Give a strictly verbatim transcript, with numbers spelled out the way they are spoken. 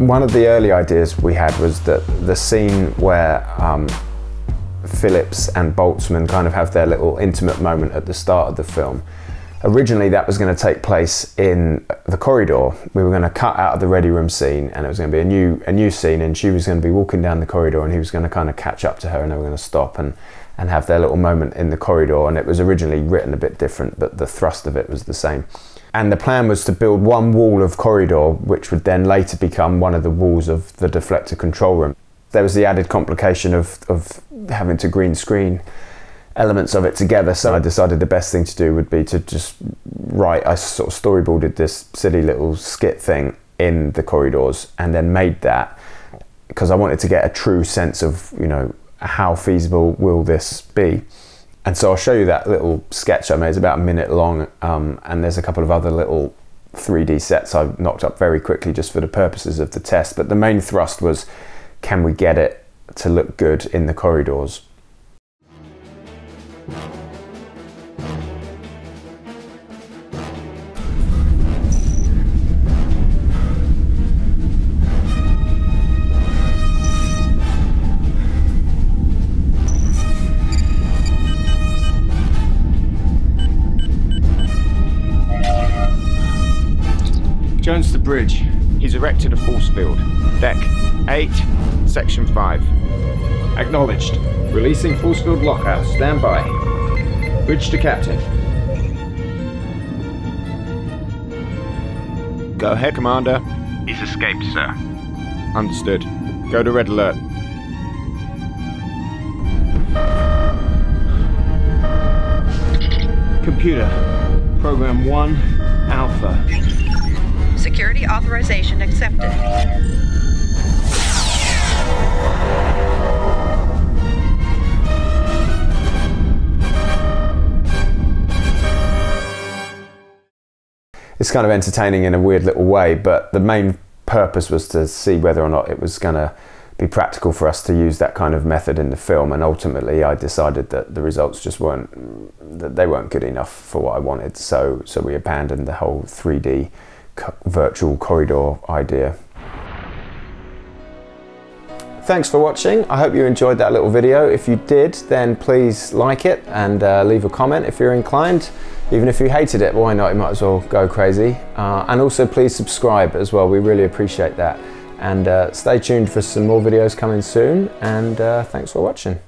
One of the early ideas we had was that the scene where um, Phillips and Boltzmann kind of have their little intimate moment at the start of the film. Originally that was going to take place in the corridor. We were going to cut out of the ready room scene and it was going to be a new a new scene, and she was going to be walking down the corridor and he was going to kind of catch up to her and they were going to stop and, and have their little moment in the corridor. And it was originally written a bit different, but the thrust of it was the same. And the plan was to build one wall of corridor which would then later become one of the walls of the deflector control room. There was the added complication of, of having to green screen elements of it together, so I decided the best thing to do would be to just write, I sort of storyboarded this silly little skit thing in the corridors and then made that, because I wanted to get a true sense of, you know, how feasible will this be. And so I'll show you that little sketch I made. It's about a minute long, um, and there's a couple of other little three D sets I've knocked up very quickly just for the purposes of the test, but the main thrust was, can we get it to look good in the corridors? Jones the bridge. He's erected a force field. Deck eight, section five. Acknowledged. Releasing force field lockout. Stand by. Bridge to captain. Go ahead, Commander. He's escaped, sir. Understood. Go to red alert. Computer. Program one, Alpha. Security authorization accepted. It's kind of entertaining in a weird little way, but the main purpose was to see whether or not it was going to be practical for us to use that kind of method in the film, and ultimately I decided that the results just weren't, that they weren't good enough for what I wanted, so, so we abandoned the whole three D virtual corridor idea. Thanks for watching. I hope you enjoyed that little video. If you did, then please like it and uh, leave a comment if you're inclined. Even if you hated it, why not? You might as well go crazy. Uh, and also please subscribe as well. We really appreciate that. And uh, stay tuned for some more videos coming soon. And uh, thanks for watching.